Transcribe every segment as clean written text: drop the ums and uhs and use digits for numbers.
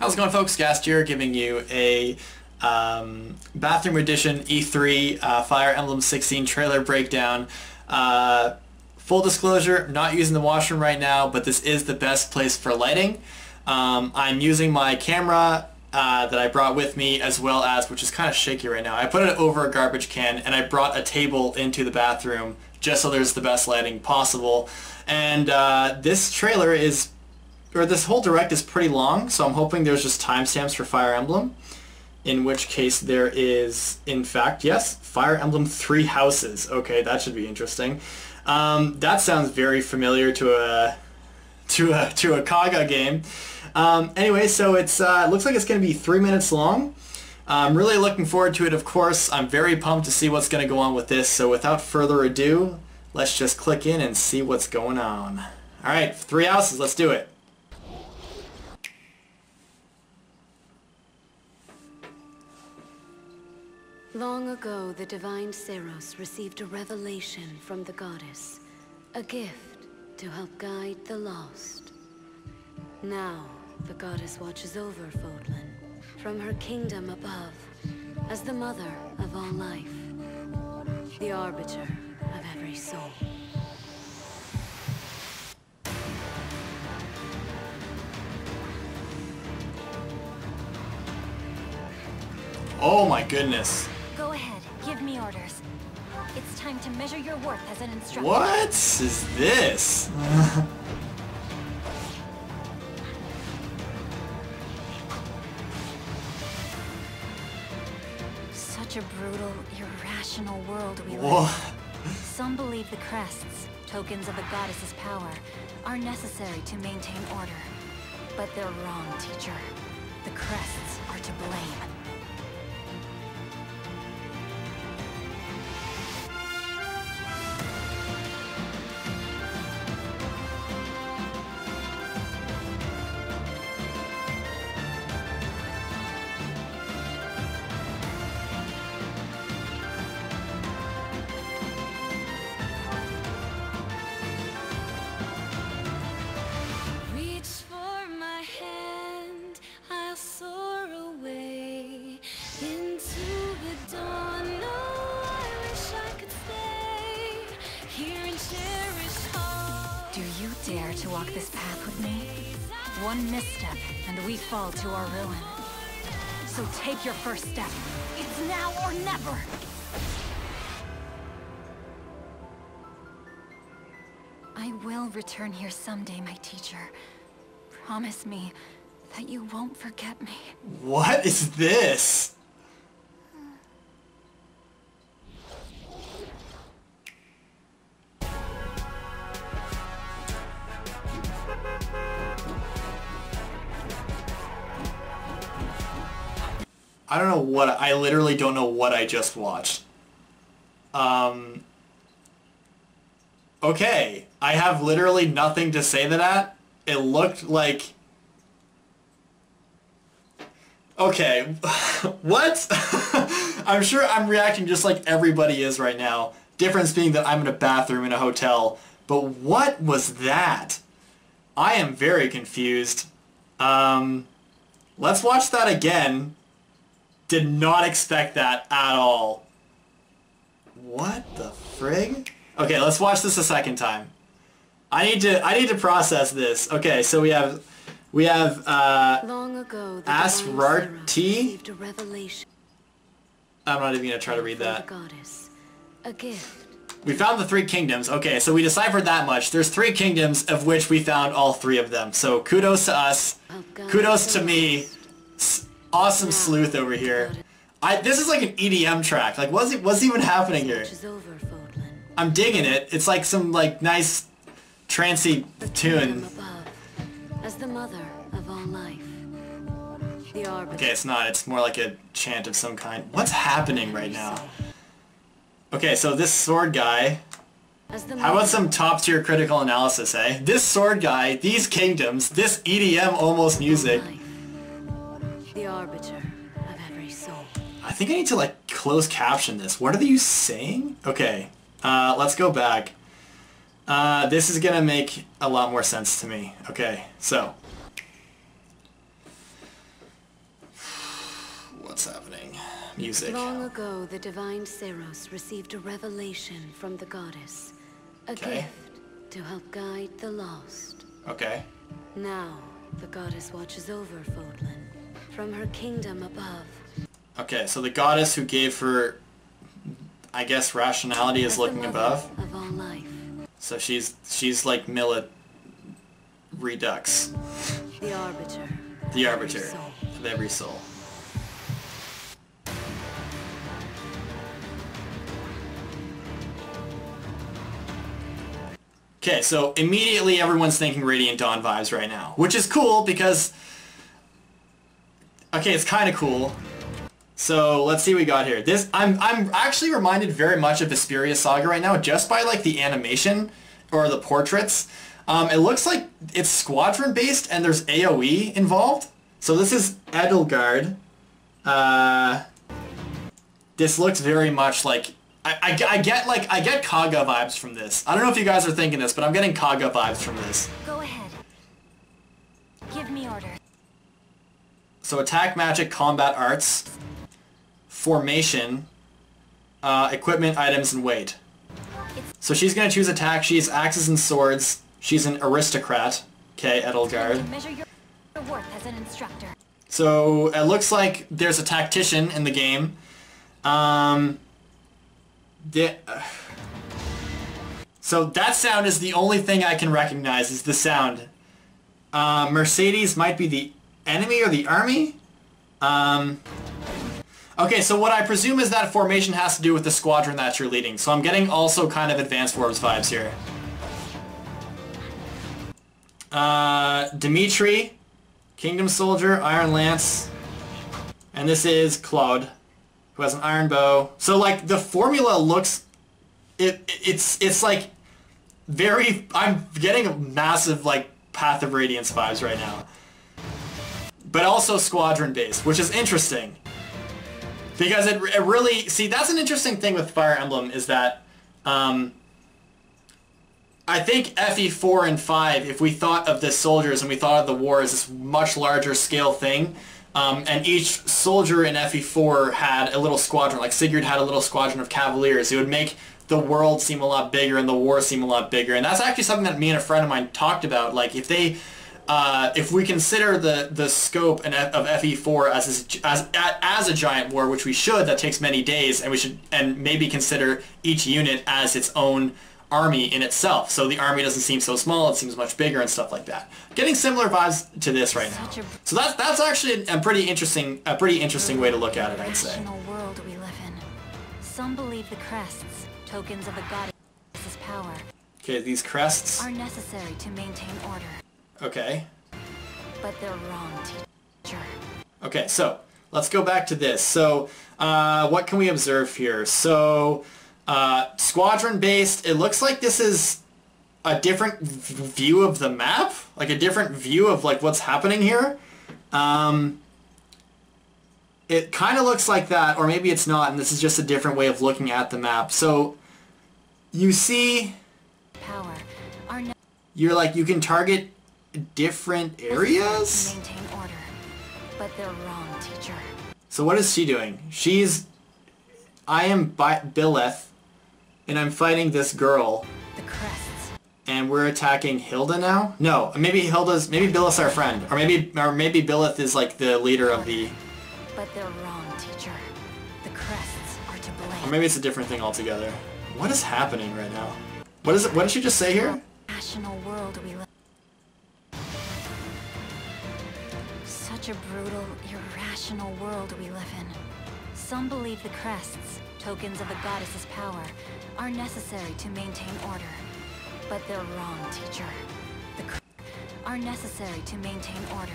How's it going, folks? Gast here, giving you a Bathroom Edition E3 Fire Emblem 16 trailer breakdown. Full disclosure, I'm not using the washroom right now, but this is the best place for lighting. I'm using my camera that I brought with me, as well as, which is kind of shaky right now, I put it over a garbage can, and I brought a table into the bathroom just so there's the best lighting possible. And this trailer is, or this whole direct is pretty long, so I'm hoping there's just timestamps for Fire Emblem, in which case there is, in fact, yes, Fire Emblem 3 Houses. Okay, that should be interesting. That sounds very familiar to a Kaga game. Anyway, so it's looks like it's going to be 3 minutes long. I'm really looking forward to it, of course. I'm very pumped to see what's going to go on with this. So without further ado, let's just click in and see what's going on. All right, 3 Houses, let's do it. Long ago, the divine Seiros received a revelation from the goddess, a gift to help guide the lost. Now, the goddess watches over Fodlan from her kingdom above as the mother of all life, the arbiter of every soul. Oh my goodness. Go ahead, give me orders. It's time to measure your worth as an instructor. What is this? Such a brutal, irrational world we live in. Some believe the crests, tokens of the goddess's power, are necessary to maintain order. But they're wrong, teacher. The crests are to blame. Dare to walk this path with me? One misstep, and we fall to our ruin. So take your first step. It's now or never! I will return here someday, my teacher. Promise me that you won't forget me. What is this? I don't know what, I literally don't know what I just watched. Okay, I have literally nothing to say to that. It looked like... Okay, what? I'm sure I'm reacting just like everybody is right now. Difference being that I'm in a bathroom in a hotel. But what was that? I am very confused. Let's watch that again. Did not expect that at all. What the frig? Okay, let's watch this a second time. I need to process this. Okay, so we have Long ago, the received a revelation. I'm not even gonna try to read that. Goddess, a gift. We found the 3 kingdoms. Okay, so we deciphered that much. There's 3 kingdoms of which we found all 3 of them. So kudos to us. Kudos to me. Awesome sleuth over here. This is like an EDM track. Like, what's even happening here? I'm digging it. It's like some like nice trancey tune. Okay, it's not. It's more like a chant of some kind. What's happening right now? Okay, so this sword guy. How about some top-tier critical analysis, eh? This sword guy, these kingdoms, this EDM almost music. Arbiter of every soul. I think I need to like close caption this. What are you saying? Okay, let's go back. This is gonna make a lot more sense to me. Okay, so what's happening. Music. Long ago, the divine Seiros received a revelation from the goddess. A gift to help guide the lost. Okay. Now, the goddess watches over Fodlan from her kingdom above. Okay, so the goddess who gave her, I guess, rationality is looking above. Of all life. So she's like Millet Redux. The arbiter. The arbiter of every soul. Okay, so immediately everyone's thinking Radiant Dawn vibes right now, which is cool because, okay, it's kind of cool. So let's see what we got here. This I'm actually reminded very much of Vesperia Saga right now, just by like the animation or the portraits. It looks like it's squadron based and there's AOE involved. So this is Edelgard. This looks very much like. I get Kaga vibes from this. I don't know if you guys are thinking this, but I'm getting Kaga vibes from this. Go ahead. Give me orders. So attack, magic, combat arts, formation, equipment, items, and weight. So she's gonna choose attack. She's axes and swords. She's an aristocrat. Okay, Edelgard. Measure your worth as an instructor. So it looks like there's a tactician in the game. So that sound is the only thing I can recognize, is the sound. Mercedes might be the enemy or the army? Okay, so what I presume is that formation has to do with the squadron that you're leading, so I'm getting also kind of Advanced Wars vibes here. Dimitri, Kingdom Soldier, Iron Lance, and this is Claude, who has an iron bow. So like the formula looks, it's like very, I'm getting a massive like Path of Radiance vibes right now. But also squadron based, which is interesting. Because it really, see, that's an interesting thing with Fire Emblem is that, I think FE4 and 5, if we thought of the soldiers and we thought of the war as this much larger scale thing, and each soldier in FE4 had a little squadron, like Sigurd had a little squadron of cavaliers. It would make the world seem a lot bigger and the war seem a lot bigger. And that's actually something that me and a friend of mine talked about. Like if we consider the scope of FE4 as a giant war, which we should, that takes many days, and we should and maybe consider each unit as its own army in itself. So the army doesn't seem so small, it seems much bigger and stuff like that. Getting similar vibes to this right now. So that's actually a pretty interesting way to look at it, I'd say. World we live in. Some believe the crests, tokens of the goddess's power. Okay, these crests are necessary to maintain order. Okay. But they're wrong, teacher. Okay, so let's go back to this. So what can we observe here? So squadron based, it looks like this is a different view of the map, like a different view of like what's happening here. It kind of looks like that, or maybe it's not, and this is just a different way of looking at the map. So you see power, you're like you can target different areas, maintain order, but they're wrong, teacher. So what is she doing? I am Byleth, and I'm fighting this girl. The crests. And we're attacking Hilda now? No, maybe Byleth's our friend. Or maybe Byleth is like the leader of the... But they're wrong, teacher. The crests are to blame. Or maybe it's a different thing altogether. What is happening right now? What did she just say here? National world we live. Such a brutal, irrational world we live in. Some believe the crests, tokens of the goddess's power, are necessary to maintain order. But they're wrong, teacher. The crests are necessary to maintain order.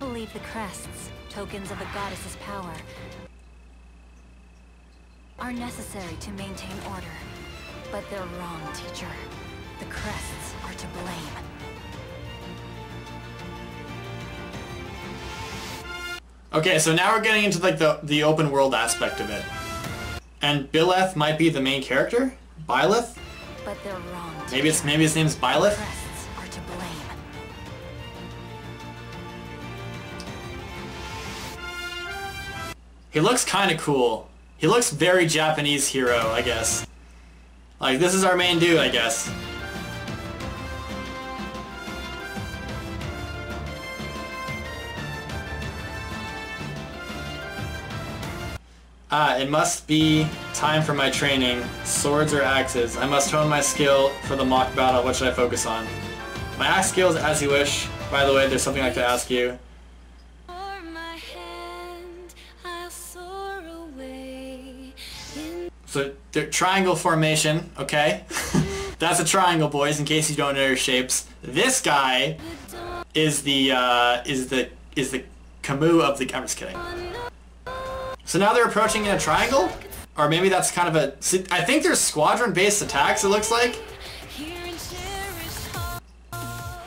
Some believe the crests, tokens of the goddess's power, are necessary to maintain order. But they're wrong, teacher. The crests are to blame. Okay, so now we're getting into like the open world aspect of it. And Byleth might be the main character? Byleth? But they're wrong. Maybe his name's Byleth? Crests are to blame. He looks kind of cool. He looks very Japanese hero, I guess. Like, this is our main dude, I guess. Ah, it must be time for my training. Swords or axes. I must hone my skill for the mock battle. What should I focus on? My axe skills, as you wish. By the way, there's something I'd like to ask you. So, triangle formation, okay? That's a triangle, boys, in case you don't know your shapes. This guy is the, Camus of the... I'm just kidding. So now they're approaching in a triangle? Or maybe that's kind of a... See, I think there's squadron-based attacks, it looks like. Do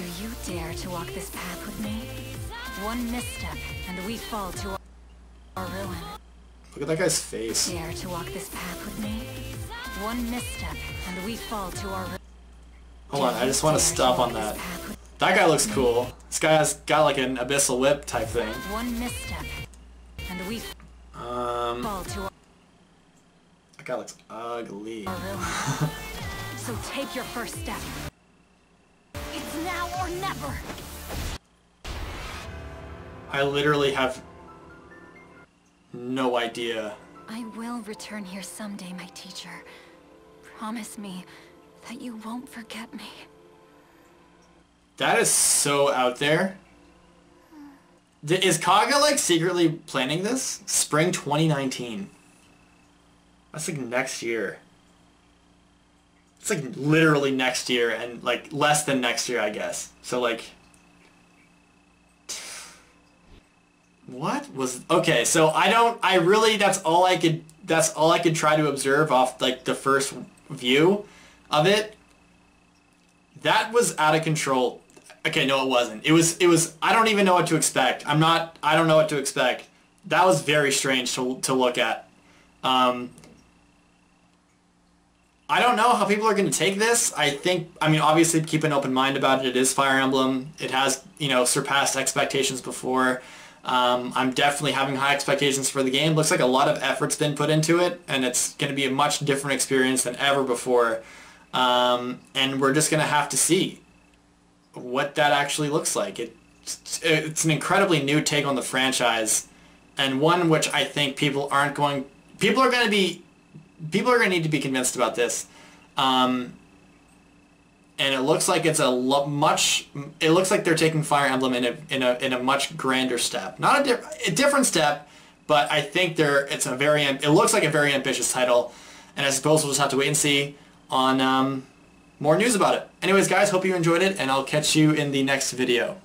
you dare to walk this path with me? One misstep, and we fall to our ruin. Look at that guy's face. Dare to walk this path with me? One misstep, and we fall to our... Hold on, I just want to stop on that. That guy looks cool. This guy's got like an abyssal whip type thing. One misstep, and we fall to our... That guy looks ugly. So take your first step. It's now or never. I literally have no idea. I will return here someday, my teacher. Promise me that you won't forget me. That is so out there. Is Kaga like secretly planning this? Spring 2019. That's like next year. It's like literally next year and like less than next year, I guess. So like... What was... Okay, so I don't... I really... That's all I could try to observe off, like, the first view of it. That was out of control. Okay, no, it wasn't. It was... I don't even know what to expect. I don't know what to expect. That was very strange to look at. I don't know how people are going to take this. I think... I mean, obviously, keep an open mind about it. It is Fire Emblem. It has, you know, surpassed expectations before. I'm definitely having high expectations for the game. Looks like a lot of effort's been put into it, and it's going to be a much different experience than ever before. And we're just going to have to see what that actually looks like. It's an incredibly new take on the franchise, and one which I think people are going to need to be convinced about this. And it looks like it's a much. It looks like they're taking Fire Emblem in a much grander step, not a different step, but I think it's a very. It looks like a very ambitious title, and I suppose we'll just have to wait and see on more news about it. Anyways, guys, hope you enjoyed it, and I'll catch you in the next video.